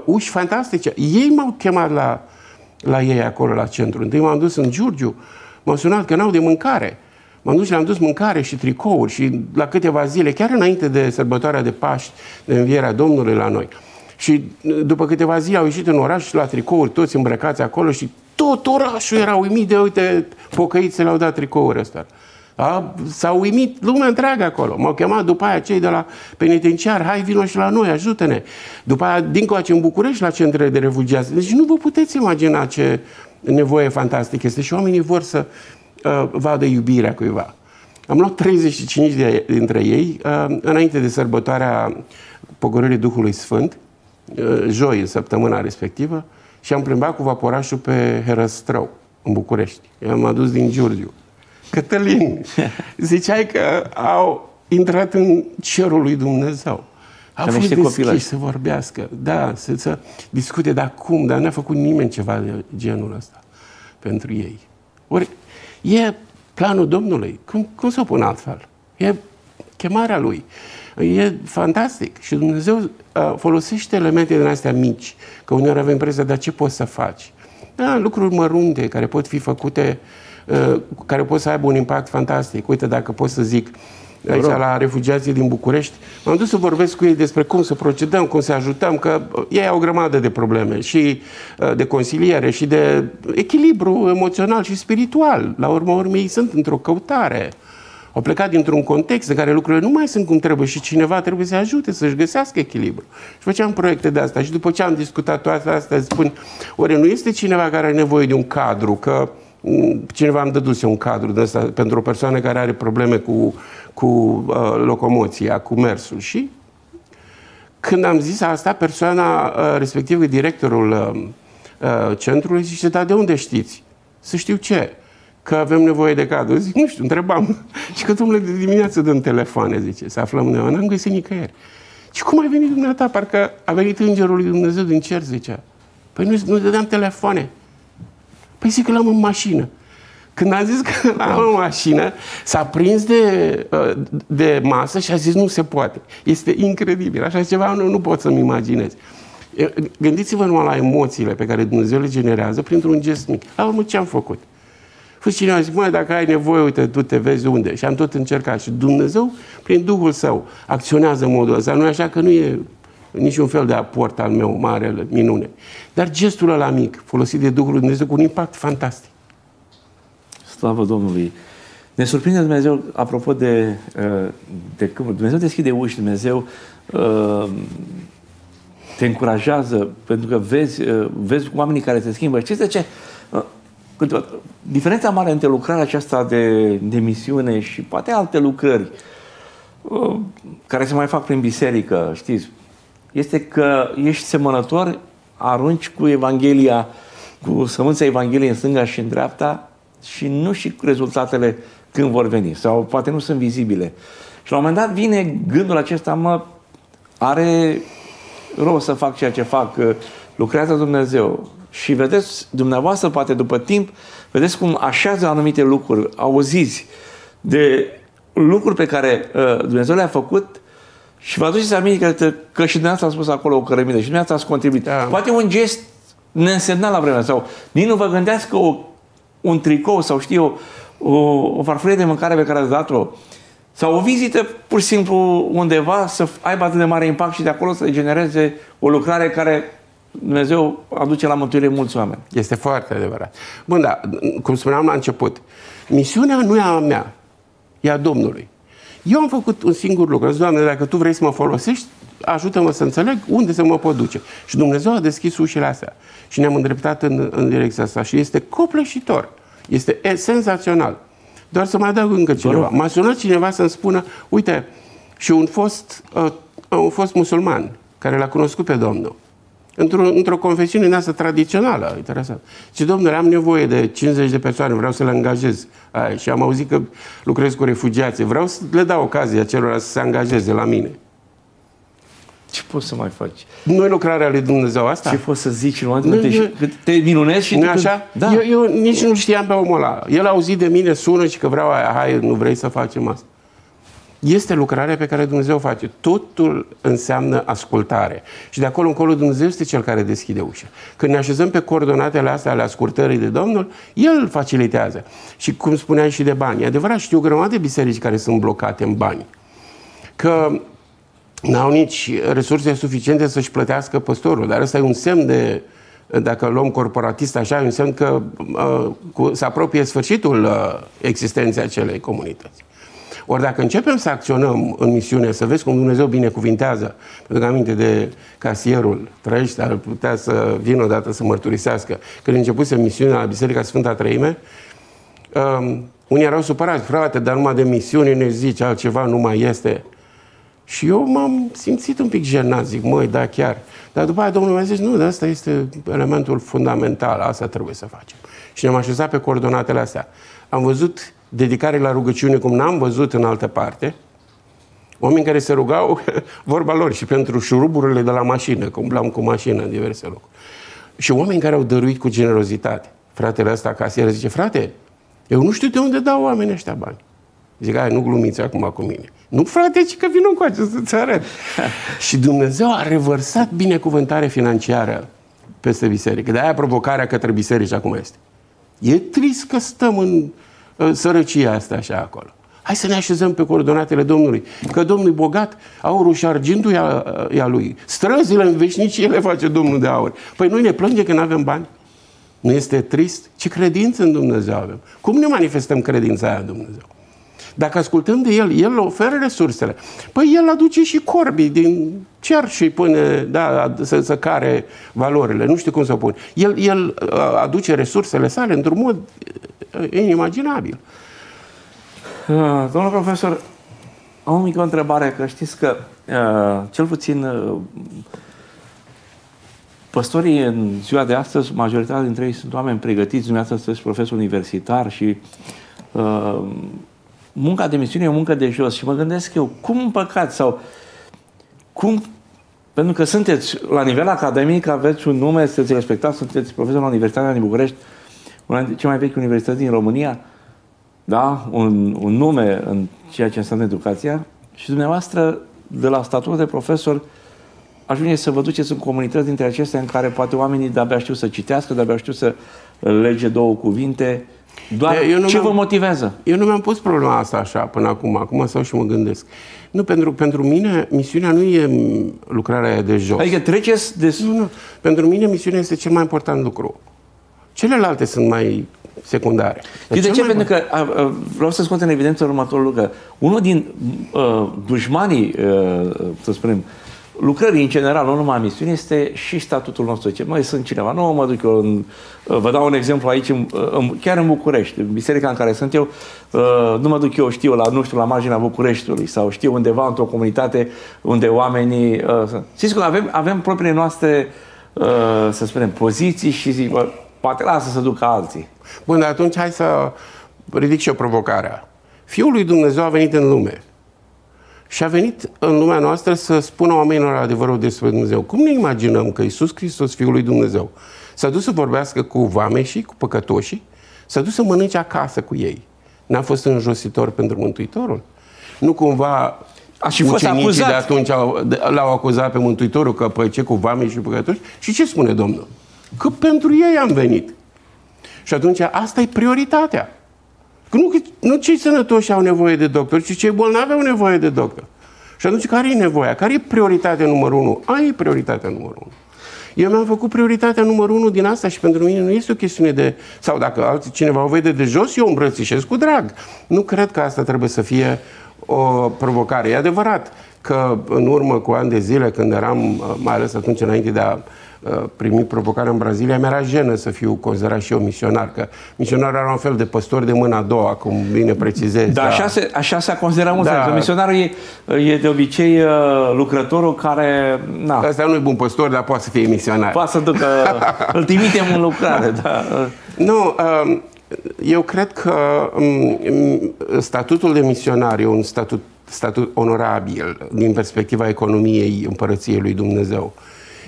uși fantastice. Ei m-au chemat la ei acolo, la centru. Întâi m-am dus în Giurgiu, m-au sunat că n-au de mâncare. M-am dus și le-am dus mâncare și tricouri și la câteva zile, chiar înainte de sărbătoarea de Paști, de Învierea Domnului la noi. Și după câteva zile au ieșit în oraș la tricouri, toți îmbrăcați acolo și tot orașul era uimit de, uite, pocăiți le-au dat tricouri ăsta. S-a uimit lumea întreagă acolo. M-au chemat după aia cei de la penitenciar, hai vino și la noi, ajută-ne. După aia, dincoace în București, la centrele de refugiați. Deci nu vă puteți imagina ce nevoie fantastică este. Și oamenii vor să vadă iubirea cuiva. Am luat 35 dintre ei înainte de sărbătoarea Pogorârii Duhului Sfânt, joi, săptămâna respectivă, și am plimbat cu vaporașul pe Herăstrău, în București. I-am adus din Giurgiu. Cătălin, ziceai că au intrat în cerul lui Dumnezeu. Au fost deschiși să vorbească, da, să discute, dar cum? Dar n-a făcut nimeni ceva de genul ăsta pentru ei. Ori e planul Domnului. Cum să o pun altfel? E chemarea lui. E fantastic. Și Dumnezeu folosește elemente din astea mici. Că uneori avem impresia, dar ce poți să faci? Da, lucruri mărunte care pot fi făcute, care pot să aibă un impact fantastic. Uite, dacă pot să zic, aici la refugiații din București, m-am dus să vorbesc cu ei despre cum să procedăm, cum să ajutăm, că ei au o grămadă de probleme și de consiliere și de echilibru emoțional și spiritual. La urma urmei, ei sunt într-o căutare. Au plecat dintr-un context în care lucrurile nu mai sunt cum trebuie și cineva trebuie să ajute să-și găsească echilibru. Și făceam proiecte de asta și după ce am discutat toate astea, spun, ori nu este cineva care are nevoie de un cadru, că Cineva îmi dăduse un cadru de ăsta pentru o persoană care are probleme cu locomoția, cu mersul. Și când am zis asta, persoana respectivă, directorul centrului, zice: "Da, de unde știți?" "Să știu ce? Că avem nevoie de cadru." Zic: "Nu știu, întrebam." Și că domnule, de dimineață dăm telefoane, zice, să aflăm noi. N-am găsit nicăieri. Și cum ai venit dumneata? Parcă a venit Îngerul lui Dumnezeu din cer, zicea. Păi nu dădeam telefoane. Păi zic că l-am în mașină. Când am zis că l-am în mașină, s-a prins de masă și a zis: "Nu se poate." Este incredibil. Așa ceva nu pot să-mi imaginez. Gândiți-vă numai la emoțiile pe care Dumnezeu le generează printr-un gest mic. La urmă, ce am făcut? Făci cineva și zic: "Măi, dacă ai nevoie, uite, tu te vezi unde." Și am tot încercat. Și Dumnezeu, prin Duhul Său, acționează în modul ăsta. Nu e așa, că nu e niciun fel de aport al meu, marele minune. Dar gestul ăla mic, folosit de Duhul lui Dumnezeu, cu un impact fantastic. Slavă Domnului! Ne surprinde Dumnezeu, apropo de când Dumnezeu deschide uși, Dumnezeu te încurajează, pentru că vezi oamenii care se schimbă. Știți de ce? Diferența mare între lucrarea aceasta de misiune și poate alte lucrări care se mai fac prin biserică, știți, este că ești semănător, arunci cu Evanghelia, cu sămânța Evangheliei în stânga și în dreapta și nu și rezultatele când vor veni, sau poate nu sunt vizibile. Și la un moment dat vine gândul acesta: mă, are rost să fac ceea ce fac, lucrează Dumnezeu. Și vedeți, dumneavoastră, poate după timp, vedeți cum așează anumite lucruri, auziți de lucruri pe care Dumnezeu le-a făcut și vă aduceți aminte că și dumneavoastră a spus acolo o cărămidă și dumneavoastră ați contribuit. Da. Poate un gest neînsemnat la vremea, sau nici nu vă gândeați că un tricou sau știu o farfurie de mâncare pe care ați dat-o sau o vizită pur și simplu undeva să aibă atât de mare impact și de acolo să genereze o lucrare care Dumnezeu aduce la mântuire mulți oameni. Este foarte adevărat. Bun, dar, cum spuneam la început, misiunea nu e a mea, e a Domnului. Eu am făcut un singur lucru. Doamne, dacă Tu vrei să mă folosești, ajută-mă să înțeleg unde să mă pot duce. Și Dumnezeu a deschis ușile astea și ne-am îndreptat în direcția asta și este copleșitor. Este senzațional. Doar să mai adaug încă cineva. M-a sunat cineva să-mi spună: uite, și un fost musulman care l-a cunoscut pe Domnul într-o confesiune din asta tradițională, interesant. Și domnule, am nevoie de 50 de persoane, vreau să le angajez. Și am auzit că lucrez cu refugiații, vreau să le dau ocazia celor să se angajeze la mine. Ce poți să mai faci? Nu e lucrarea lui Dumnezeu asta? Ce poți să zici? Te minunezi și... Nu așa? Da. Eu nici nu știam pe omul ăla. El a auzit de mine, sună și că vreau aia, hai, nu vrei să facem asta. Este lucrarea pe care Dumnezeu o face. Totul înseamnă ascultare. Și de acolo încolo Dumnezeu este Cel care deschide ușa. Când ne așezăm pe coordonatele astea ale ascultării de Domnul, El facilitează. Și cum spuneai și de bani. E adevărat, știu grămadă de biserici care sunt blocate în bani. Că n-au nici resurse suficiente să-și plătească păstorul. Dar ăsta e un semn de... Dacă luăm corporatist așa, e un semn că se apropie sfârșitul existenței acelei comunități. Ori dacă începem să acționăm în misiune, să vezi cum Dumnezeu binecuvintează, pentru că aminte de casierul Trăiești, ar putea să vină odată să mărturisească. Când începuse misiunea la Biserica Sfânta Treime, unii erau supărați: frate, dar numai de misiune ne zici, altceva nu mai este. Și eu m-am simțit un pic jenat, zic: măi, da, chiar. Dar după aia Domnul mi-a zis: nu, dar asta este elementul fundamental, asta trebuie să facem. Și ne-am așezat pe coordonatele astea. Am văzut dedicare la rugăciune cum n-am văzut în altă parte. Oameni care se rugau, vorba lor, și pentru șuruburile de la mașină, că umblam cu mașină în diverse locuri. Și oameni care au dăruit cu generozitate. Fratele ăsta, casieră, zice: frate, eu nu știu de unde dau oamenii ăștia bani. Zic: hai, nu glumiți acum cu mine. Nu, frate, ci că vină cu acest arăt. Și Dumnezeu a revărsat binecuvântare financiară peste biserică. De-aia provocarea către biserici acum este. E trist că stăm în sărăcia asta așa acolo. Hai să ne așezăm pe coordonatele Domnului, că Domnul e bogat, aurul și argintul e a Lui. Străzile în veșnicie le face Domnul de aur. Păi noi ne plânge că nu avem bani? Nu este trist? Ce credință în Dumnezeu avem? Cum ne manifestăm credința aia în Dumnezeu? Dacă ascultăm de El, El oferă resursele. Păi El aduce și corbii din cer și îi pune, da, să care valorile. Nu știu cum să o pun. El aduce resursele sale într-un mod inimaginabil. Domnul profesor, am o mică întrebare, că știți că cel puțin păstorii în ziua de astăzi, majoritatea dintre ei sunt oameni pregătiți, dumneavoastră sunteți profesor universitar și munca de misiune e o muncă de jos și mă gândesc eu, cum păcați sau cum, pentru că sunteți la nivel academic, aveți un nume, sunteți respectat, sunteți profesor la Universitatea din București, una dintre cele mai vechi universități din România, da? Un nume în ceea ce înseamnă educația și dumneavoastră, de la statul de profesor, ajungeți să vă duceți în comunități dintre acestea în care poate oamenii de-abia știu să citească, de-abia știu să lege două cuvinte. Doar ce vă motivează? Eu nu mi-am pus problema asta așa până acum. Acum stau și mă gândesc. Nu, pentru mine misiunea nu e lucrarea aia de jos. Adică treceți de... Nu, nu. Pentru mine misiunea este cel mai important lucru. Celelalte sunt mai secundare. De ce? Pentru că vreau să scot în evidență următorul lucru. Unul din dușmanii, să spunem, lucrării în general, nu numai misiune, este și statutul nostru. Ce, măi, sunt cineva nouă, mă duc eu în... Vă dau un exemplu aici, chiar în București, în biserica în care sunt eu, nu mă duc eu, știu, la, nu știu, la marginea Bucureștiului sau știu undeva într-o comunitate unde oamenii... Știți că avem propriile noastre, să spunem, poziții și zic, bă, poate lasă să ducă alții. Bun, dar atunci hai să ridic și eu provocarea. Fiul lui Dumnezeu a venit în lume. Și a venit în lumea noastră să spună oamenilor adevărul despre Dumnezeu. Cum ne imaginăm că Iisus Hristos, Fiul lui Dumnezeu, s-a dus să vorbească cu vameșii, cu păcătoșii, s-a dus să mănânce acasă cu ei? N-a fost înjositor pentru Mântuitorul? Nu cumva ucenicii de atunci l-au acuzat pe Mântuitorul că păce cu vameșii și păcătoși? Și ce spune Domnul? Că pentru ei am venit. Și atunci asta e prioritatea. Nu cei sănătoși au nevoie de doctor, ci cei bolnavi au nevoie de doctor. Și atunci, care e nevoia? Care e prioritatea numărul 1? Aia e prioritatea numărul 1. Eu mi-am făcut prioritatea numărul 1 din asta și pentru mine nu este o chestiune de... Sau dacă altcineva o vede de jos, eu îmbrățișez cu drag. Nu cred că asta trebuie să fie o provocare. E adevărat că în urmă cu ani de zile, când eram, mai ales atunci înainte de a primit provocarea în Brazilia, mi-era jenă să fiu considerat și eu misionar, că misionarul era un fel de păstor de mâna a doua, cum bine precizez. Da, așa se considera mult. Da. Misionarul e de obicei lucrătorul care... Na. Asta nu e bun păstor, dar poate să fie misionar. Poate să ducă... Îl trimitem în lucrare, da. Nu, eu cred că statutul de misionar e un statut onorabil din perspectiva economiei Împărăției lui Dumnezeu.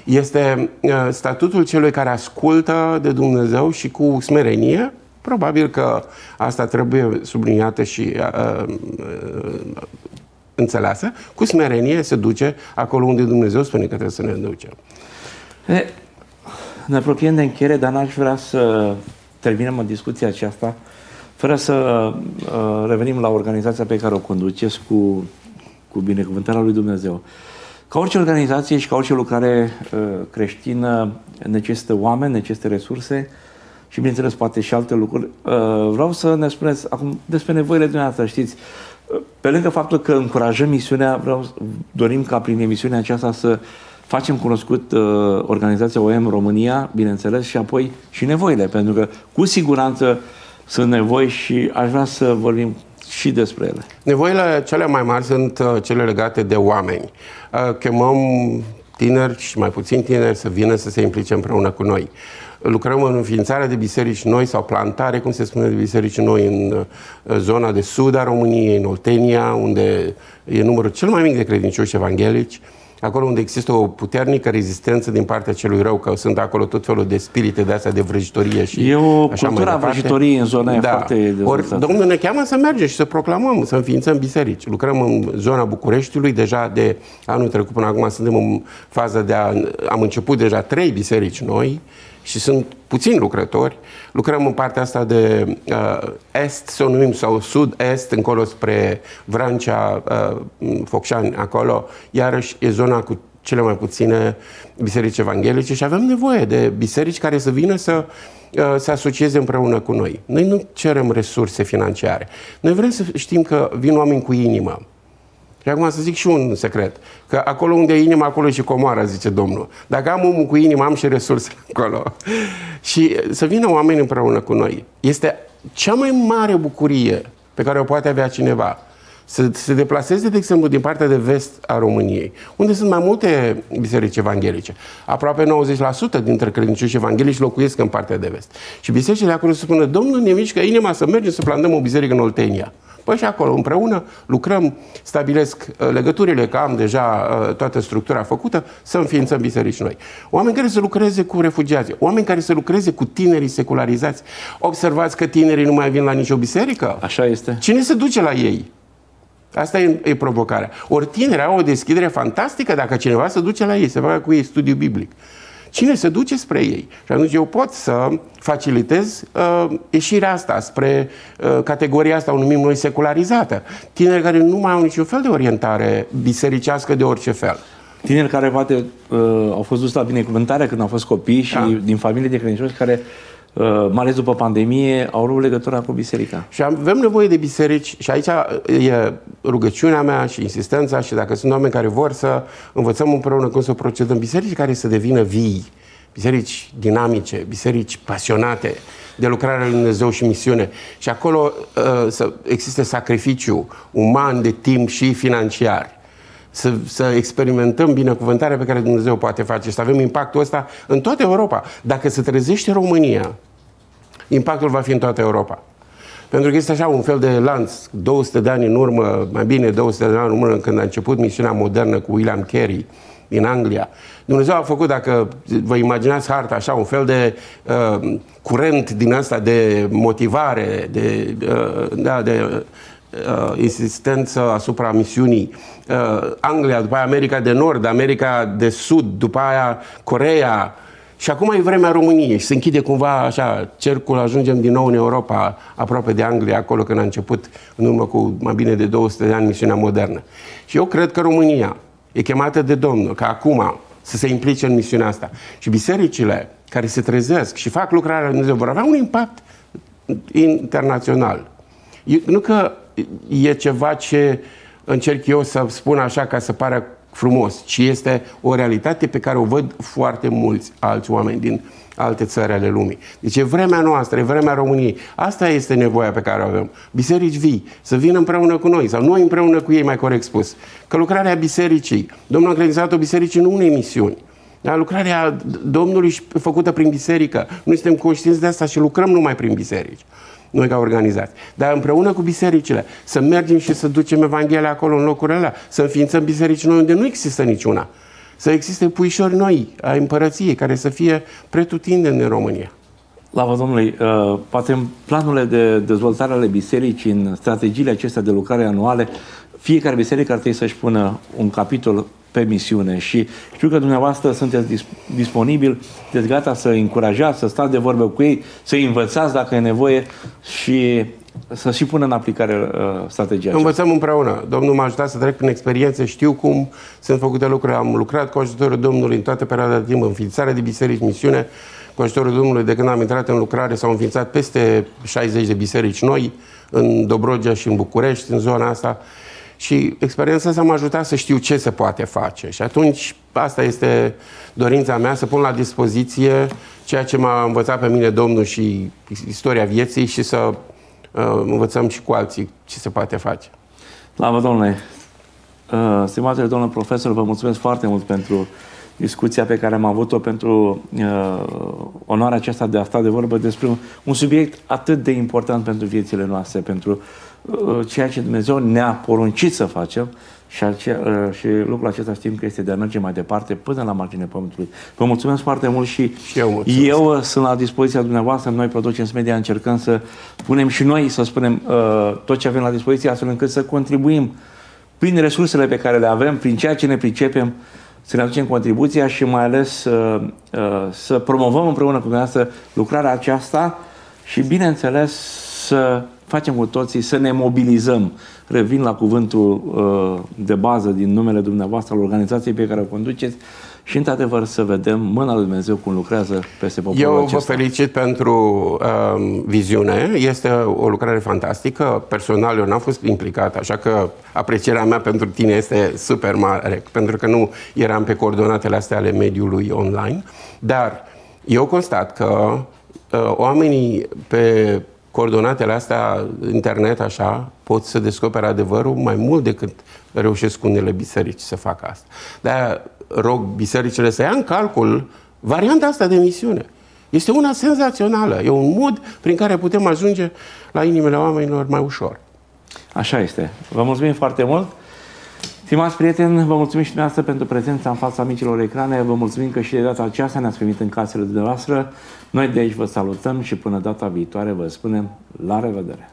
Este statutul celui care ascultă de Dumnezeu și cu smerenie. Probabil că asta trebuie subliniată și înțeleasă. Cu smerenie se duce acolo unde Dumnezeu spune că trebuie să ne ducem. Ne apropiem de încheiere, dar n-aș vrea să terminăm în discuția aceasta fără să revenim la organizația pe care o conduceți cu binecuvântarea lui Dumnezeu. Ca orice organizație și ca orice lucrare creștină necesită oameni, necesită resurse și, bineînțeles, poate și alte lucruri. Vreau să ne spuneți acum despre nevoile dumneavoastră, știți. Pe lângă faptul că încurajăm misiunea, dorim ca prin emisiunea aceasta să facem cunoscut organizația OM România, bineînțeles, și apoi și nevoile, pentru că cu siguranță sunt nevoi și aș vrea să vorbim și despre ele. Nevoile cele mai mari sunt cele legate de oameni. Chemăm tineri și mai puțin tineri să vină să se implice împreună cu noi. Lucrăm în înființarea de biserici noi sau plantare, cum se spune, de biserici noi în zona de sud a României, în Oltenia, unde e numărul cel mai mic de credincioși evanghelici, acolo unde există o puternică rezistență din partea celui rău, că sunt acolo tot felul de spirite de astea de vrăjitorie și așa mai departe. E o cultură a vrăjitoriei în zona aia foarte dezvoltată. Domnul ne cheamă să mergem și să proclamăm, să înființăm biserici. Lucrăm în zona Bucureștiului, deja de anul trecut până acum suntem în faza de am început deja 3 biserici noi și sunt puțini lucrători. Lucrăm în partea asta de est, să o numim, sau sud-est, încolo spre Vrancea, Focșani, acolo. Iarăși e zona cu cele mai puține biserici evanghelice și avem nevoie de biserici care să vină să se asocieze împreună cu noi. Noi nu cerem resurse financiare. Noi vrem să știm că vin oameni cu inimă. Și acum să zic și un secret, că acolo unde e inima, acolo e și comoara, zice Domnul. Dacă am omul cu inima, am și resursele acolo. Și să vină oameni împreună cu noi. Este cea mai mare bucurie pe care o poate avea cineva să se deplaseze, de exemplu, din partea de vest a României, unde sunt mai multe biserici evanghelice. Aproape 90% dintre credincioși evanghelici locuiesc în partea de vest. Și bisericile acolo se spune: Domnul, ne mișcă inima să mergem să plantăm o biserică în Oltenia. Păi și acolo împreună lucrăm, stabilesc legăturile, că am deja toată structura făcută, să înființăm biserici noi. Oameni care să lucreze cu refugiații, oameni care să lucreze cu tinerii secularizați. Observați că tinerii nu mai vin la nicio biserică? Așa este. Cine se duce la ei? Asta e provocarea. Ori tinerii au o deschidere fantastică dacă cineva se duce la ei, se facă cu ei studiu biblic. Cine se duce spre ei? Și atunci eu pot să facilitez ieșirea asta spre categoria asta, o numim noi secularizată. Tineri care nu mai au niciun fel de orientare bisericească de orice fel. Tineri care poate au fost dus la binecuvântare când au fost copii și din familii de credincioși care, mai ales după pandemie, au luat legătura cu biserica. Și avem nevoie de biserici și aici e rugăciunea mea și insistența, și dacă sunt oameni care vor să învățăm împreună cum să procedăm, biserici care să devină vii, biserici dinamice, biserici pasionate de lucrarea lui Dumnezeu și misiune. Și acolo să existe sacrificiu uman, de timp și financiar. Să experimentăm binecuvântarea pe care Dumnezeu poate face. Și să avem impactul ăsta în toată Europa. Dacă se trezește România, impactul va fi în toată Europa. Pentru că este așa un fel de lanț. 200 de ani în urmă, mai bine 200 de ani în urmă, când a început misiunea modernă cu William Carey din Anglia, Dumnezeu a făcut, dacă vă imaginați harta așa, un fel de curent din asta de motivare, de insistență asupra misiunii. Anglia, după aia America de Nord, America de Sud, după aia Corea. Și acum e vremea României și se închide cumva așa cercul, ajungem din nou în Europa, aproape de Anglia, acolo când a început în urmă cu mai bine de 200 de ani misiunea modernă. Și eu cred că România e chemată de Domnul ca acum să se implice în misiunea asta. Și bisericile care se trezesc și fac lucrarea lui Dumnezeu vor avea un impact internațional. Nu că e ceva ce încerc eu să spun așa ca să pară frumos, ci este o realitate pe care o văd foarte mulți alți oameni din alte țări ale lumii. Deci e vremea noastră, e vremea României. Asta este nevoia pe care o avem. Biserici vii, să vină împreună cu noi, sau noi împreună cu ei, mai corect spus. Că lucrarea bisericii, Domnul a încredințat-o bisericii, nu unei misiuni. Dar lucrarea Domnului și făcută prin biserică. Noi suntem conștienți de asta și lucrăm numai prin biserici. Noi ca organizați. Dar împreună cu bisericile să mergem și să ducem Evanghelia acolo, în locurile alea, să înființăm biserici noi unde nu există niciuna. Să existe puișori noi ai împărăției care să fie pretutindeni în România. Slavă Domnului, poate în planurile de dezvoltare ale bisericii, în strategiile acestea de lucrare anuale, fiecare biserică ar trebui să-și pună un capitol pe misiune și știu că dumneavoastră sunteți disponibil, sunteți gata să încurajați, să stați de vorbă cu ei, să învățați dacă e nevoie și să și pună în aplicare strategia aceasta. Învățăm împreună. Domnul m-a ajutat să trec prin experiențe, știu cum sunt făcute lucrurile. Am lucrat cu ajutorul Domnului în toată perioada de timp, înființare de biserici, misiune. Cu ajutorul Domnului, de când am intrat în lucrare, s-au înființat peste 60 de biserici noi, în Dobrogea și în București, în zona asta. Și experiența asta m-a ajutat să știu ce se poate face. Și atunci, asta este dorința mea, să pun la dispoziție ceea ce m-a învățat pe mine Domnul și istoria vieții și să învățăm și cu alții ce se poate face. Slavă Domnule! Stimatele domnule profesor, vă mulțumesc foarte mult pentru discuția pe care am avut-o, pentru onoarea aceasta de a sta de vorbă despre un subiect atât de important pentru viețile noastre, pentru ceea ce Dumnezeu ne-a poruncit să facem și lucrul acesta știm că este de a merge mai departe până la marginea Pământului. Vă mulțumesc foarte mult și eu sunt la dispoziția dumneavoastră. Noi, Producens Media, încercăm să punem și noi, să spunem, tot ce avem la dispoziție, astfel încât să contribuim prin resursele pe care le avem, prin ceea ce ne pricepem, să ne aducem contribuția și mai ales să promovăm împreună cu dumneavoastră lucrarea aceasta și, bineînțeles, să facem cu toții, să ne mobilizăm. Revin la cuvântul de bază din numele dumneavoastră, al organizației pe care o conduceți și, într-adevăr, să vedem mâna lui Dumnezeu cum lucrează peste poporul acesta. Eu vă felicit pentru viziune. Este o lucrare fantastică. Personal, eu n-am fost implicat, așa că aprecierea mea pentru tine este super mare, pentru că nu eram pe coordonatele astea ale mediului online. Dar eu constat că oamenii pe coordonatele astea, internet, așa, pot să descopere adevărul mai mult decât reușesc unele biserici să facă asta. De-aia rog bisericile să ia în calcul varianta asta de misiune. Este una senzațională. E un mod prin care putem ajunge la inimile oamenilor mai ușor. Așa este. Vă mulțumim foarte mult. Stimați prieteni, vă mulțumim și dumneavoastră pentru prezența în fața micilor ecrane. Vă mulțumim că și de data aceasta ne-ați primit în casele dumneavoastră. Noi de aici vă salutăm și până data viitoare vă spunem la revedere!